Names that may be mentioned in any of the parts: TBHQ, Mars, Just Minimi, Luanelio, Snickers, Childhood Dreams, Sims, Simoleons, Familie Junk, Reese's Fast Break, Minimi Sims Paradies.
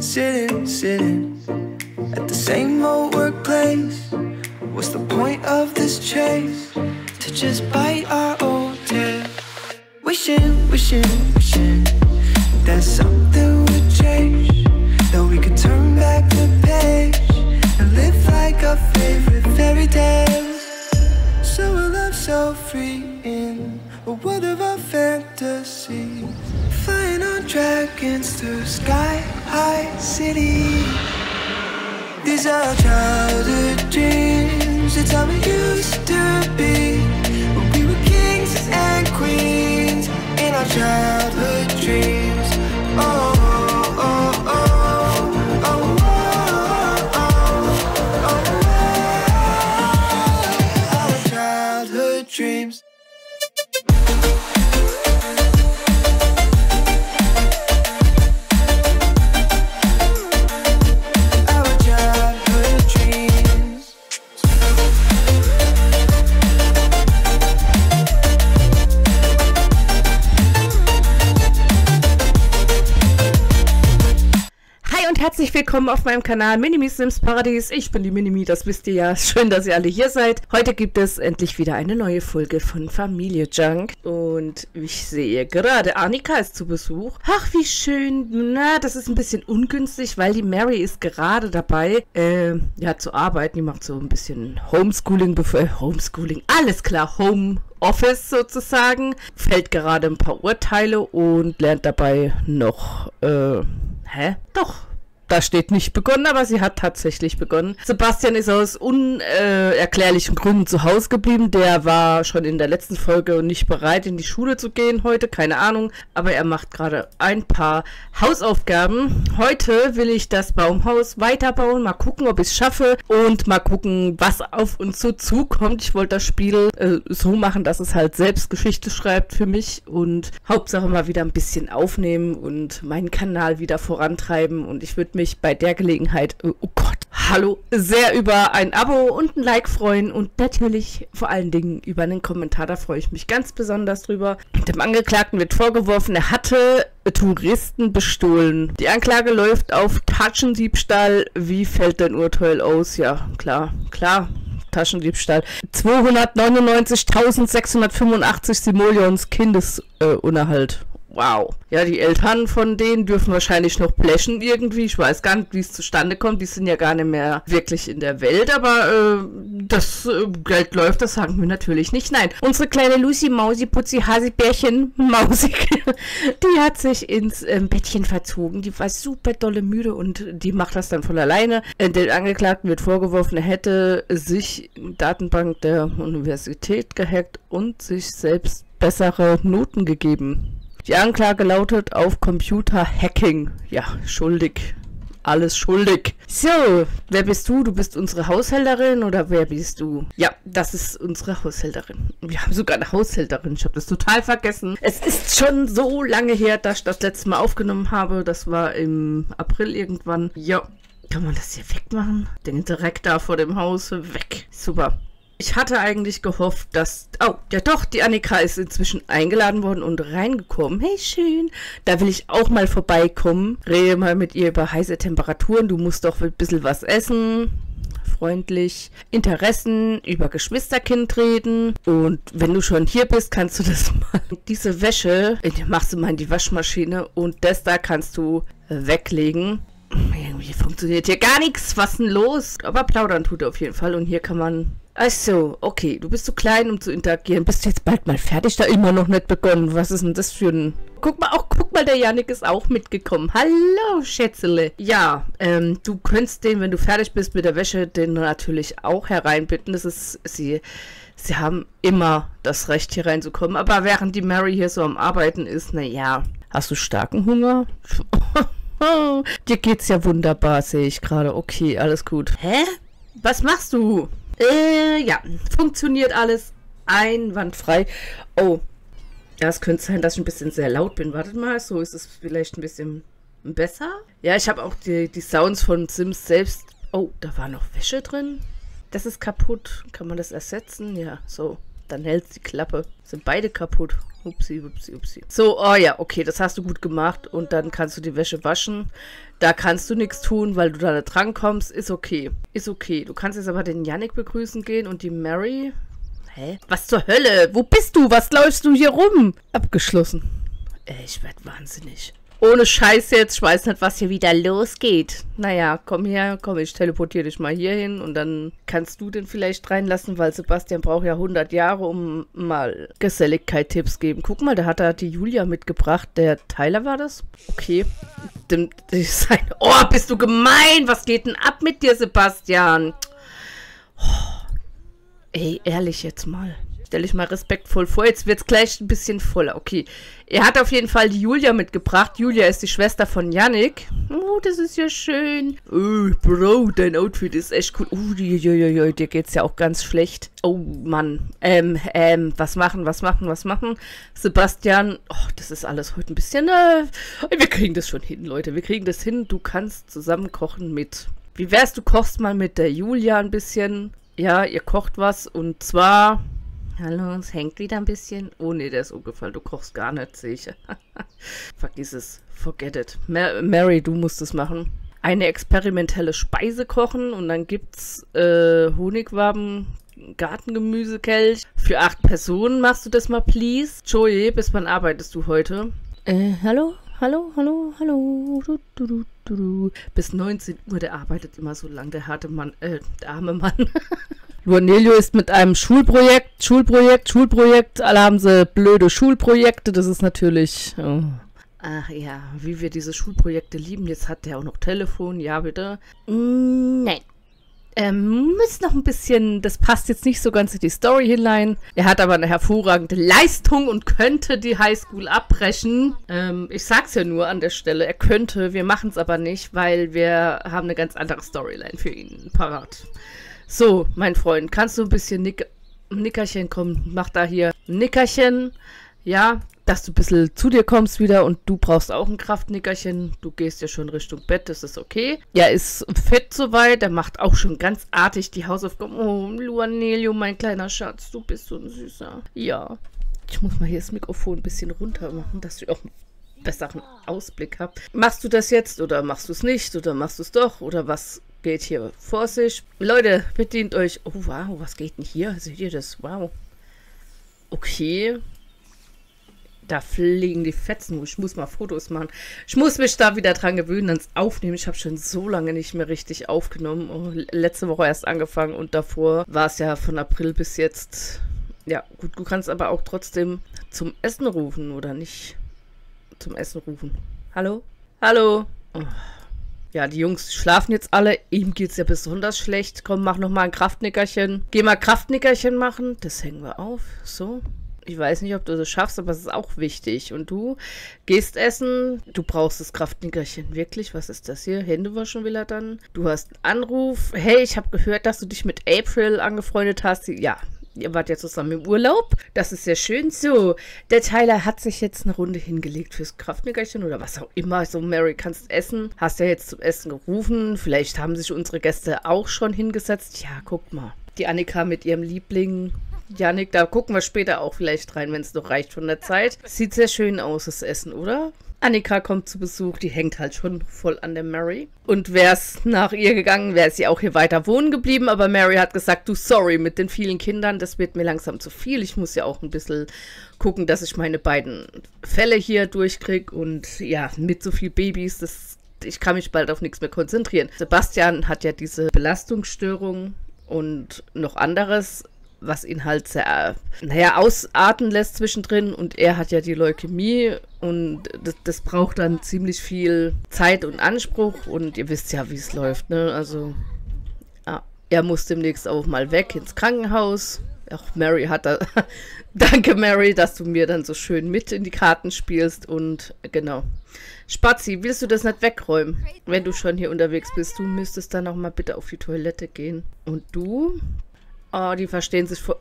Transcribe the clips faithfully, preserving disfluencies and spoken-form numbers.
sitting, sitting, sitting at the same old workplace. What's the point of this chase? To just bite our old tail. Wishing, wishing, wishing that something would change, that we could turn back the page and live like our favorite fairy tales. So we'll love so free in a world of our fantasies, flying on dragons through sky-high cities. These are our childhood dreams. It's how we used to be when we were kings and queens in our childhood dreams. Oh, oh, oh, oh, oh, oh, oh, oh, oh. Our childhood dreams. Herzlich willkommen auf meinem Kanal Minimi Sims Paradies. Ich bin die Minimi, das wisst ihr ja. Schön, dass ihr alle hier seid. Heute gibt es endlich wieder eine neue Folge von Familie Junk. Und ich sehe gerade, Annika ist zu Besuch. Ach, wie schön. Na, das ist ein bisschen ungünstig, weil die Mary ist gerade dabei, äh, ja, zu arbeiten. Die macht so ein bisschen Homeschooling, bevor Homeschooling, alles klar, Home Office sozusagen. Fällt gerade ein paar Urteile und lernt dabei noch, äh, hä? Doch. Da steht nicht begonnen, aber sie hat tatsächlich begonnen. Sebastian ist aus unerklärlichen Gründen zu Hause geblieben. Der war schon in der letzten Folge nicht bereit, in die Schule zu gehen heute. Keine Ahnung. Aber er macht gerade ein paar Hausaufgaben. Heute will ich das Baumhaus weiterbauen. Mal gucken, ob ich es schaffe. Und mal gucken, was auf uns so zukommt. Ich wollte das Spiel äh, so machen, dass es halt selbst Geschichte schreibt für mich. Und Hauptsache mal wieder ein bisschen aufnehmen und meinen Kanal wieder vorantreiben. Und ich würde mich bei der Gelegenheit, oh Gott, hallo, sehr über ein Abo und ein Like freuen und natürlich vor allen Dingen über einen Kommentar, da freue ich mich ganz besonders drüber. Dem Angeklagten wird vorgeworfen, er hatte Touristen bestohlen. Die Anklage läuft auf Taschendiebstahl. Wie fällt dein Urteil aus? Ja, klar, klar. Taschendiebstahl. zweihundertneunundneunzigtausendsechshundertfünfundachtzig Simoleons Kindesunterhalt. Äh, Wow. Ja, die Eltern von denen dürfen wahrscheinlich noch blechen irgendwie. Ich weiß gar nicht, wie es zustande kommt. Die sind ja gar nicht mehr wirklich in der Welt. Aber äh, das äh, Geld läuft, das sagen wir natürlich nicht. Nein. Unsere kleine Lucy, Mausi, Putzi, Hasi, Bärchen, Mausig, die hat sich ins ähm, Bettchen verzogen. Die war super dolle müde und die macht das dann von alleine. Äh, den Angeklagten wird vorgeworfen, er hätte sich in der Datenbank der Universität gehackt und sich selbst bessere Noten gegeben. Die Anklage lautet auf Computer-Hacking. Ja, schuldig. Alles schuldig. So, wer bist du? Du bist unsere Haushälterin oder wer bist du? Ja, das ist unsere Haushälterin. Wir haben sogar eine Haushälterin. Ich habe das total vergessen. Es ist schon so lange her, dass ich das letzte Mal aufgenommen habe. Das war im April irgendwann. Ja, kann man das hier wegmachen? Den direkt da vor dem Haus weg. Super. Ich hatte eigentlich gehofft, dass... Oh, ja doch, die Annika ist inzwischen eingeladen worden und reingekommen. Hey, schön. Da will ich auch mal vorbeikommen. Rede mal mit ihr über heiße Temperaturen. Du musst doch ein bisschen was essen. Freundlich. Interessen, über Geschwisterkind reden. Und wenn du schon hier bist, kannst du das machen. Diese Wäsche machst du mal in die Waschmaschine und das da kannst du weglegen. Irgendwie funktioniert hier gar nichts. Was denn los? Aber plaudern tut er auf jeden Fall und hier kann man... Ach so, okay, du bist zu klein, um zu interagieren. Bist du jetzt bald mal fertig? Da immer noch nicht begonnen. Was ist denn das für ein... Guck mal, auch, guck mal, der Yannick ist auch mitgekommen. Hallo, Schätzele. Ja, ähm, du könntest den, wenn du fertig bist mit der Wäsche, den natürlich auch hereinbitten. Das ist... sie... Sie haben immer das Recht, hier reinzukommen. Aber während die Mary hier so am Arbeiten ist, naja... Hast du starken Hunger? Dir geht's ja wunderbar, sehe ich gerade. Okay, alles gut. Hä? Was machst du? Äh, ja, funktioniert alles einwandfrei. Oh, ja, es könnte sein, dass ich ein bisschen sehr laut bin. Wartet mal, so ist es vielleicht ein bisschen besser. Ja, ich habe auch die, die Sounds von Sims selbst. Oh, da war noch Wäsche drin. Das ist kaputt. Kann man das ersetzen? Ja, so. dann hältst die Klappe. Sind beide kaputt. Upsi, upsi, upsi. So, oh ja, okay, das hast du gut gemacht. Und dann kannst du die Wäsche waschen. Da kannst du nichts tun, weil du da dran kommst. Ist okay. Ist okay. Du kannst jetzt aber den Yannick begrüßen gehen und die Mary. Hä? Was zur Hölle? Wo bist du? Was läufst du hier rum? Abgeschlossen. Ey, ich werd wahnsinnig. Ohne Scheiß jetzt, ich weiß nicht, was hier wieder losgeht. Naja, komm her, komm, ich teleportiere dich mal hier hin und dann kannst du den vielleicht reinlassen, weil Sebastian braucht ja hundert Jahre, um mal Geselligkeit-Tipps geben. Guck mal, da hat er die Julia mitgebracht, der Tyler war das? Okay. Dem, dem sein oh, bist du gemein! Was geht denn ab mit dir, Sebastian? Oh, ey, ehrlich jetzt mal. Stelle ich mal respektvoll vor. Jetzt wird es gleich ein bisschen voller. Okay. Er hat auf jeden Fall die Julia mitgebracht. Julia ist die Schwester von Yannick. Oh, das ist ja schön. Oh, Bro, dein Outfit ist echt cool. Oh, je, je, je, je, dir geht's ja auch ganz schlecht. Oh, Mann. Ähm, ähm, was machen, was machen, was machen? Sebastian, oh, das ist alles heute ein bisschen... Äh, wir kriegen das schon hin, Leute. Wir kriegen das hin. Du kannst zusammen kochen mit... Wie wär's, du kochst mal mit der Julia ein bisschen. Ja, ihr kocht was. Und zwar... Hallo, es hängt wieder ein bisschen. Oh ne, der ist umgefallen. Du kochst gar nicht, sehe ich. Vergiss es. Forget it. Ma- Mary, du musst es machen. Eine experimentelle Speise kochen und dann gibt's äh, Honigwaben, Gartengemüsekelch. Für acht Personen machst du das mal, please. Joey, bis wann arbeitest du heute? Äh, hallo? Hallo, hallo, hallo. Du, du, du, du, du. Bis neunzehn Uhr, der arbeitet immer so lang, der harte Mann, äh, der arme Mann. Cornelio ist mit einem Schulprojekt, Schulprojekt, Schulprojekt. Alle haben sie blöde Schulprojekte. Das ist natürlich... Oh. Ach ja, wie wir diese Schulprojekte lieben. Jetzt hat der auch noch Telefon. Ja, bitte. Mm, nein. Ähm, ist noch ein bisschen... Das passt jetzt nicht so ganz in die Story hinein. Er hat aber eine hervorragende Leistung und könnte die Highschool abbrechen. Ähm, ich sag's ja nur an der Stelle. Er könnte, wir machen's aber nicht, weil wir haben eine ganz andere Storyline für ihn parat. So, mein Freund, kannst du ein bisschen Nick Nickerchen kommen? Mach da hier ein Nickerchen. Ja, dass du ein bisschen zu dir kommst wieder und du brauchst auch ein Kraftnickerchen. Du gehst ja schon Richtung Bett, das ist okay. Er ist fett soweit, er macht auch schon ganz artig die Hausaufgaben. Oh, Luanelio, mein kleiner Schatz, du bist so ein Süßer. Ja, ich muss mal hier das Mikrofon ein bisschen runter machen, dass du auch einen besseren Ausblick hast. Machst du das jetzt oder machst du es nicht oder machst du es doch oder was... Geht hier vor sich. Leute, bedient euch. Oh, wow, was geht denn hier? Seht ihr das? Wow. Okay. Da fliegen die Fetzen. Ich muss mal Fotos machen. Ich muss mich da wieder dran gewöhnen, ans Aufnehmen. Ich habe schon so lange nicht mehr richtig aufgenommen. Oh, letzte Woche erst angefangen und davor war es ja von April bis jetzt. Ja, gut, du kannst aber auch trotzdem zum Essen rufen, oder nicht? Zum Essen rufen. Hallo? Hallo? Oh. Ja, die Jungs schlafen jetzt alle. Ihm geht's ja besonders schlecht. Komm, mach nochmal ein Kraftnickerchen. Geh mal Kraftnickerchen machen. Das hängen wir auf. So. Ich weiß nicht, ob du das schaffst, aber es ist auch wichtig. Und du gehst essen. Du brauchst das Kraftnickerchen. Wirklich? Was ist das hier? Hände waschen will er dann. Du hast einen Anruf. Hey, ich habe gehört, dass du dich mit April angefreundet hast. Ja. Ihr wart ja zusammen im Urlaub. Das ist sehr schön. So, der Tyler hat sich jetzt eine Runde hingelegt fürs Kraftnickerchen oder was auch immer. So, Mary, kannst essen. Hast ja jetzt zum Essen gerufen. Vielleicht haben sich unsere Gäste auch schon hingesetzt. Ja, guck mal. Die Annika mit ihrem Liebling Yannick. Da gucken wir später auch vielleicht rein, wenn es noch reicht von der Zeit. Sieht sehr schön aus, das Essen, oder? Annika kommt zu Besuch, die hängt halt schon voll an der Mary. Und wäre es nach ihr gegangen, wäre sie auch hier weiter wohnen geblieben. Aber Mary hat gesagt, du, sorry, mit den vielen Kindern, das wird mir langsam zu viel. Ich muss ja auch ein bisschen gucken, dass ich meine beiden Fälle hier durchkriege. Und ja, mit so vielen Babys, das, ich kann mich bald auf nichts mehr konzentrieren. Sebastian hat ja diese Belastungsstörung und noch anderes, was ihn halt sehr, naja, ausarten lässt zwischendrin. Und er hat ja die Leukämie und das, das braucht dann ziemlich viel Zeit und Anspruch. Und ihr wisst ja, wie es läuft, ne? Also, ja, er muss demnächst auch mal weg ins Krankenhaus. Auch Mary hat da... Danke, Mary, dass du mir dann so schön mit in die Karten spielst. Und genau. Spazi, willst du das nicht wegräumen, wenn du schon hier unterwegs bist? Du müsstest dann auch mal bitte auf die Toilette gehen. Und du... Oh, die verstehen sich vor...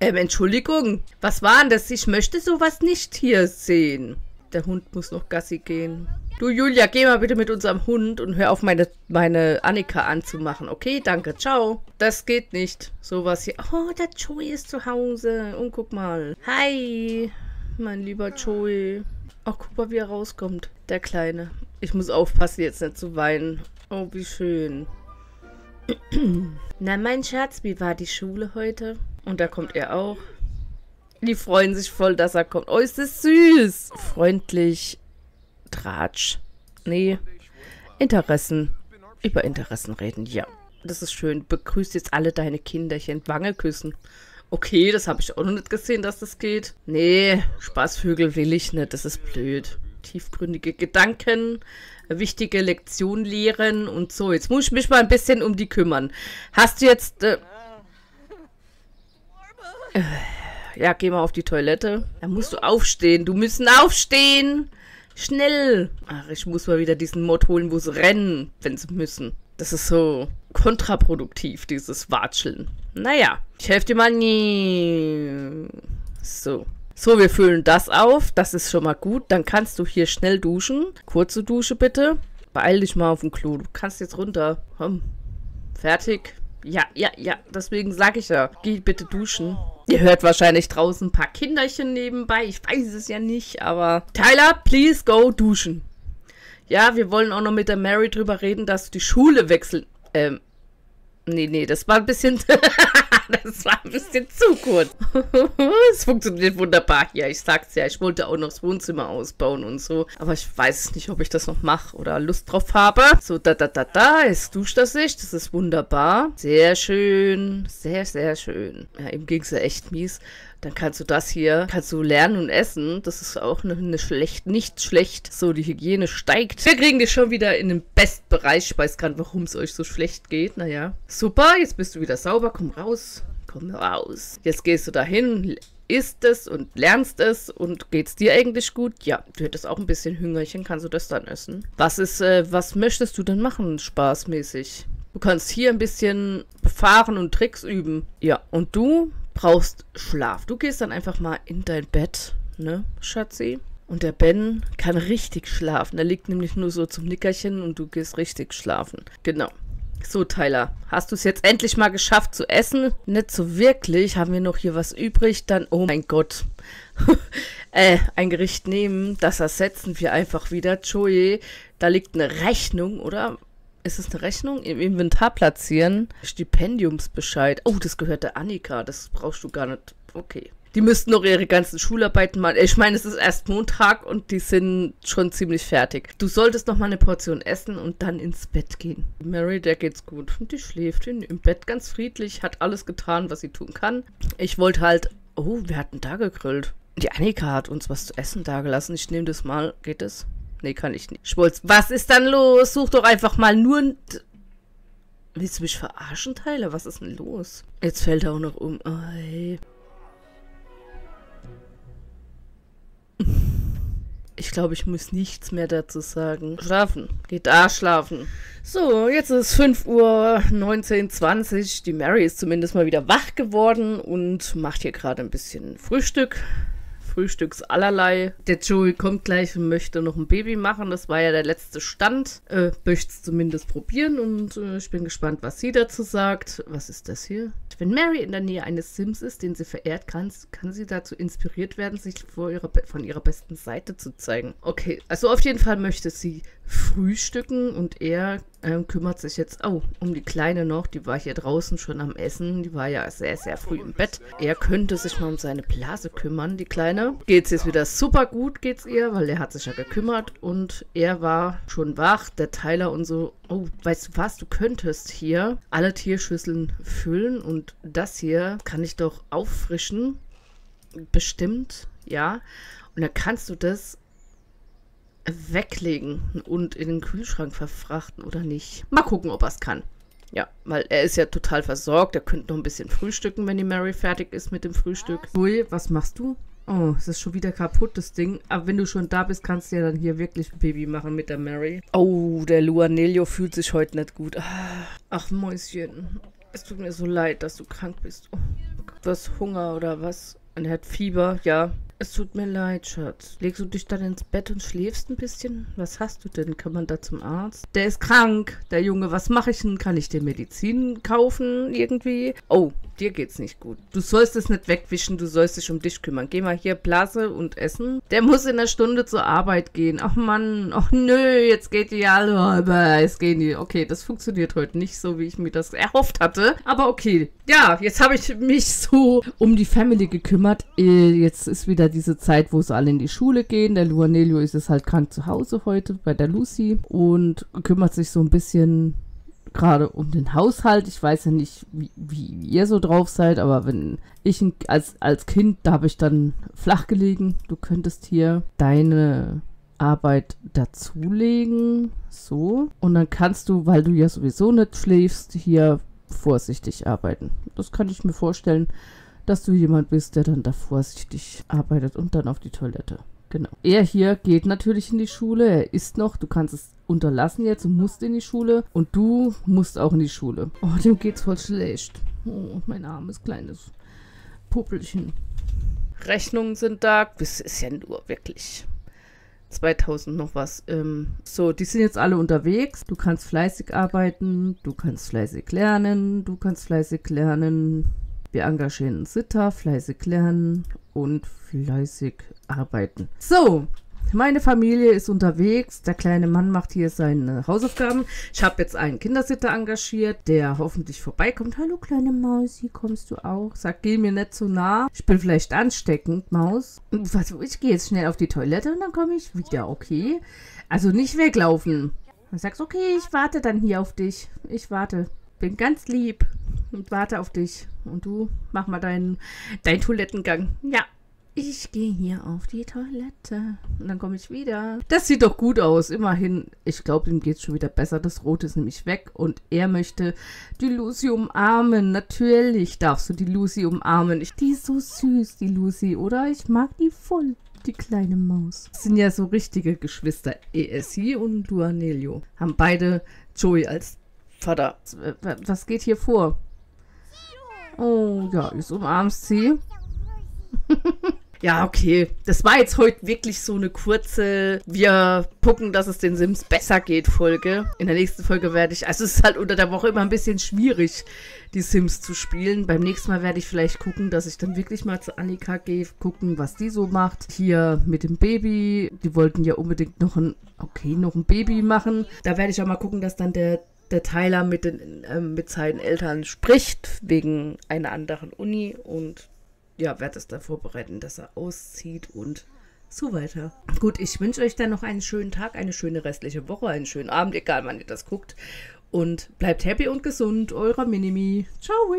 Ähm, Entschuldigung. Was war denn das? Ich möchte sowas nicht hier sehen. Der Hund muss noch Gassi gehen. Du, Julia, geh mal bitte mit unserem Hund und hör auf, meine, meine Annika anzumachen. Okay, danke, ciao. Das geht nicht. Sowas hier. Oh, der Joey ist zu Hause. Und guck mal. Hi, mein lieber Joey. Ach, guck mal, wie er rauskommt. Der Kleine. Ich muss aufpassen, jetzt nicht zu weinen. Oh, wie schön. Na, mein Schatz, wie war die Schule heute? Und da kommt er auch. Die freuen sich voll, dass er kommt. Oh, ist das süß. Freundlich. Tratsch. Nee. Interessen. Über Interessen reden, ja. Das ist schön. Begrüßt jetzt alle deine Kinderchen. Wange küssen. Okay, das habe ich auch noch nicht gesehen, dass das geht. Nee, Spaßvögel will ich nicht. Das ist blöd. Tiefgründige Gedanken, wichtige Lektion lehren und so. Jetzt muss ich mich mal ein bisschen um die kümmern. Hast du jetzt... Äh, äh, ja, geh mal auf die Toilette. Da musst du aufstehen. Du müssen aufstehen. Schnell. Ach, ich muss mal wieder diesen Mod holen, wo sie rennen, wenn sie müssen. Das ist so kontraproduktiv, dieses Watscheln. Naja, ich helfe dir mal nie. So. So, wir füllen das auf. Das ist schon mal gut. Dann kannst du hier schnell duschen. Kurze Dusche bitte. Beeil dich mal auf dem Klo. Du kannst jetzt runter. Komm. Fertig. Ja, ja, ja. Deswegen sage ich ja. Geh bitte duschen. Ihr hört wahrscheinlich draußen ein paar Kinderchen nebenbei. Ich weiß es ja nicht, aber... Tyler, please go duschen. Ja, wir wollen auch noch mit der Mary drüber reden, dass du die Schule wechseln... Ähm... Nee, nee, das war ein bisschen... das war ein bisschen zu kurz. Es funktioniert wunderbar hier. Ich sag's ja, ich wollte auch noch das Wohnzimmer ausbauen und so. Aber ich weiß nicht, ob ich das noch mache oder Lust drauf habe. So, da, da, da, da. Jetzt duscht das sich. Das ist wunderbar. Sehr schön. Sehr, sehr schön. Ja, ihm ging's ja echt mies. Dann kannst du das hier, kannst du lernen und essen. Das ist auch eine, eine schlecht, nicht schlecht. So, die Hygiene steigt. Wir kriegen dich schon wieder in den Bestbereich. Ich weiß gerade, warum es euch so schlecht geht. Naja. Super, jetzt bist du wieder sauber. Komm raus. Komm raus. Jetzt gehst du dahin, isst es und lernst es. Und geht's dir eigentlich gut? Ja, du hättest auch ein bisschen Hüngerchen. Kannst du das dann essen? Was ist, äh, was möchtest du denn machen, spaßmäßig? Du kannst hier ein bisschen fahren und Tricks üben. Ja, und du... brauchst Schlaf. Du gehst dann einfach mal in dein Bett, ne, Schatzi? Und der Ben kann richtig schlafen. Der liegt nämlich nur so zum Nickerchen und du gehst richtig schlafen. Genau. So, Tyler, hast du es jetzt endlich mal geschafft zu essen? Nicht so wirklich. Haben wir noch hier was übrig? Dann, oh mein Gott. äh, ein Gericht nehmen, das ersetzen wir einfach wieder. Joey, da liegt eine Rechnung, oder? Ist es eine Rechnung? Im Inventar platzieren. Stipendiumsbescheid. Oh, das gehört der Annika. Das brauchst du gar nicht. Okay. Die müssten noch ihre ganzen Schularbeiten machen. Ich meine, es ist erst Montag und die sind schon ziemlich fertig. Du solltest noch mal eine Portion essen und dann ins Bett gehen. Mary, der geht's gut. Die schläft im Bett ganz friedlich. Hat alles getan, was sie tun kann. Ich wollte halt... Oh, wir hatten da gegrillt. Die Annika hat uns was zu essen dagelassen. Ich nehme das mal. Geht es? Nee, kann ich nicht. Schmolz, was ist dann los? Such doch einfach mal nur ein... Willst du mich verarschen, Tyler? Was ist denn los? Jetzt fällt er auch noch um. Oh, hey. Ich glaube, ich muss nichts mehr dazu sagen. Schlafen. Geht da schlafen. So, jetzt ist fünf Uhr neunzehn, zwanzig. Die Mary ist zumindest mal wieder wach geworden und macht hier gerade ein bisschen Frühstück. Frühstücks allerlei. Der Joey kommt gleich und möchte noch ein Baby machen. Das war ja der letzte Stand. Äh, möchte es zumindest probieren und äh, ich bin gespannt, was sie dazu sagt. Was ist das hier? Wenn Mary in der Nähe eines Sims ist, den sie verehrt, kann, kann sie dazu inspiriert werden, sich vor ihrer, von ihrer besten Seite zu zeigen. Okay, also auf jeden Fall möchte sie frühstücken und er ähm, kümmert sich jetzt oh, um die Kleine noch. Die war hier draußen schon am Essen. Die war ja sehr, sehr früh im Bett. Er könnte sich mal um seine Blase kümmern, die Kleine. Geht's jetzt wieder super gut, geht's ihr, weil er hat sich ja gekümmert und er war schon wach, der Tyler und so. Oh, weißt du was, du könntest hier alle Tierschüsseln füllen und das hier kann ich doch auffrischen, bestimmt, ja. Und dann kannst du das weglegen und in den Kühlschrank verfrachten oder nicht. Mal gucken, ob er es kann. Ja, weil er ist ja total versorgt, er könnte noch ein bisschen frühstücken, wenn die Mary fertig ist mit dem Frühstück. Ui, was machst du? Oh, es ist schon wieder kaputt, das Ding. Aber wenn du schon da bist, kannst du ja dann hier wirklich ein Baby machen mit der Mary. Oh, der Luanelio fühlt sich heute nicht gut. Ach, Mäuschen. Es tut mir so leid, dass du krank bist. Oh, du hast Hunger oder was? Und er hat Fieber, ja. Es tut mir leid, Schatz. Legst du dich dann ins Bett und schläfst ein bisschen? Was hast du denn? Kann man da zum Arzt? Der ist krank, der Junge. Was mache ich denn? Kann ich dir Medizin kaufen irgendwie? Oh, dir geht's nicht gut. Du sollst es nicht wegwischen. Du sollst dich um dich kümmern. Geh mal hier Blase und essen. Der muss in einer Stunde zur Arbeit gehen. Ach Mann, ach nö, jetzt geht die alle. Es gehen die. Okay, das funktioniert heute nicht so, wie ich mir das erhofft hatte. Aber okay. Ja, jetzt habe ich mich so um die Family gekümmert. Jetzt ist wieder diese Zeit, wo es alle in die Schule gehen. Der Luanelio ist es halt krank zu Hause heute bei der Lucy und kümmert sich so ein bisschen gerade um den Haushalt. Ich weiß ja nicht, wie, wie ihr so drauf seid, aber wenn ich als, als Kind, da habe ich dann flach gelegen. Du könntest hier deine Arbeit dazulegen. So. Und dann kannst du, weil du ja sowieso nicht schläfst, hier vorsichtig arbeiten. Das kann ich mir vorstellen, dass du jemand bist, der dann da vorsichtig arbeitet und dann auf die Toilette. Genau. Er hier geht natürlich in die Schule, er isst noch, du kannst es unterlassen jetzt und musst in die Schule und du musst auch in die Schule. Oh, dem geht's voll schlecht. Oh, mein armes kleines Puppelchen. Rechnungen sind da, das ist ja nur wirklich zweitausend noch was. Ähm, so, die sind jetzt alle unterwegs. Du kannst fleißig arbeiten, du kannst fleißig lernen, du kannst fleißig lernen. Wir engagieren einen Sitter, fleißig lernen und fleißig arbeiten. So, meine Familie ist unterwegs. Der kleine Mann macht hier seine Hausaufgaben. Ich habe jetzt einen Kindersitter engagiert, der hoffentlich vorbeikommt. Hallo, kleine Mausi, kommst du auch? Sag, geh mir nicht so nah. Ich bin vielleicht ansteckend, Maus. Ich gehe jetzt schnell auf die Toilette und dann komme ich wieder, okay? Also nicht weglaufen. Dann sagst du, okay, ich warte dann hier auf dich. Ich warte. Bin ganz lieb und warte auf dich. Und du, mach mal deinen, deinen Toilettengang. Ja, ich gehe hier auf die Toilette. Und dann komme ich wieder. Das sieht doch gut aus. Immerhin, ich glaube, ihm geht es schon wieder besser. Das Rote ist nämlich weg. Und er möchte die Lucy umarmen. Natürlich darfst du die Lucy umarmen. Ich, die ist so süß, die Lucy, oder? Ich mag die voll, die kleine Maus. Das sind ja so richtige Geschwister. E S I und Luanelio. Haben beide Joey als Vater. Was geht hier vor? Oh, ja, ich umarmst sie. Ja, okay. Das war jetzt heute wirklich so eine kurze Wir gucken, dass es den Sims besser geht Folge. In der nächsten Folge werde ich... Also es ist halt unter der Woche immer ein bisschen schwierig, die Sims zu spielen. Beim nächsten Mal werde ich vielleicht gucken, dass ich dann wirklich mal zu Annika gehe, gucken, was die so macht. Hier mit dem Baby. Die wollten ja unbedingt noch ein... Okay, noch ein Baby machen. Da werde ich auch mal gucken, dass dann der... der Tyler mit, den, äh, mit seinen Eltern spricht, wegen einer anderen Uni und ja, werde es da vorbereiten, dass er auszieht und so weiter. Gut, ich wünsche euch dann noch einen schönen Tag, eine schöne restliche Woche, einen schönen Abend, egal wann ihr das guckt und bleibt happy und gesund, eure Minimi. Ciao!